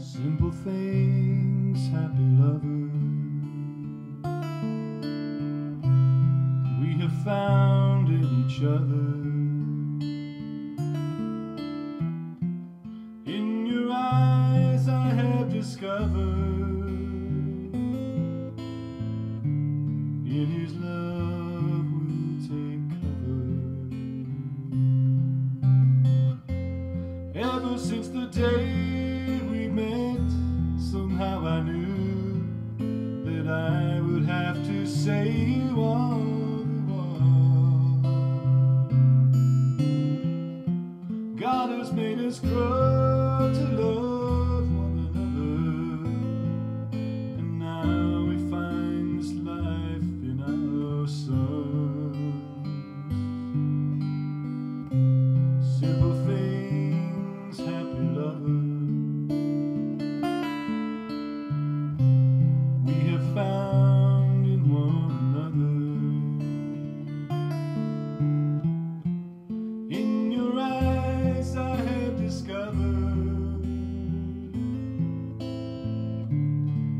Simple things, happy lovers, we have found in each other. In your eyes I have discovered, in his love we'll take cover. Ever since the day we met, somehow I knew that I would have to say you all the while. God has made us grow to love one another, and now we find this life in our sons. Simple things, happy lovers, found in one another. In your eyes I have discovered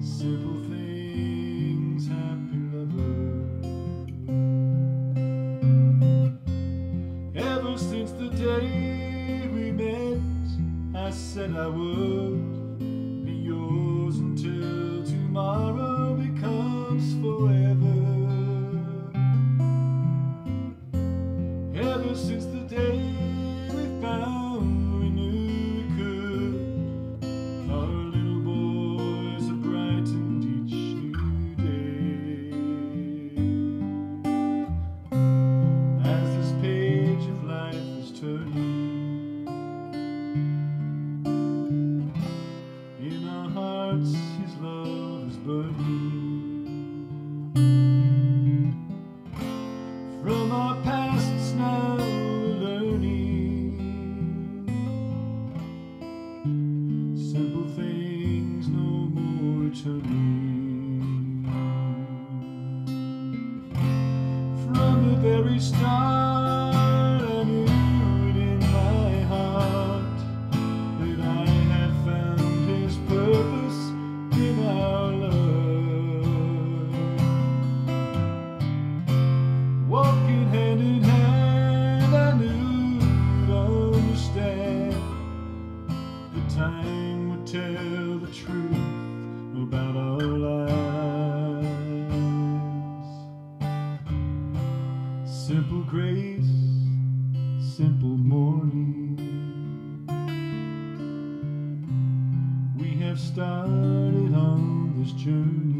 simple things, happy lovers. Ever since the day we met, I said I would be yours until tomorrow becomes forever. Ever since the day we found we knew we could, our little boys have brightened each new day. As this page of life is turning, in our hearts his love is burning. From our past it's now learning, simple things no more returning. From the very start I knew it in my heart that I had found his purpose in our love. Time would tell the truth about our lives. Simple grace, simple morning, we have started on this journey.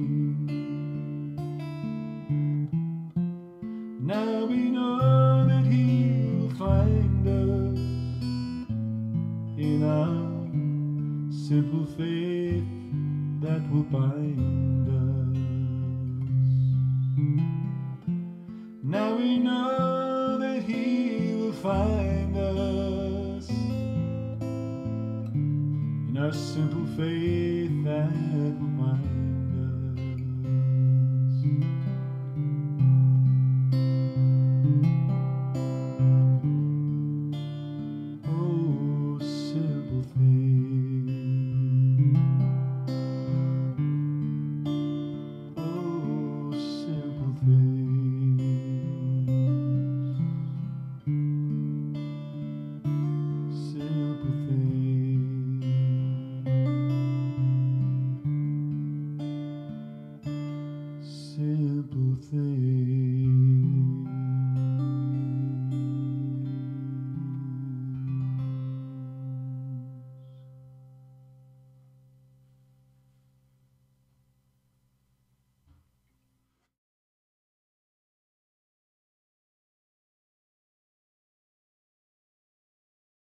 Now we know that he will find us in our simple faith that will bind us. Now we know that he will find us in our simple faith that will bind us.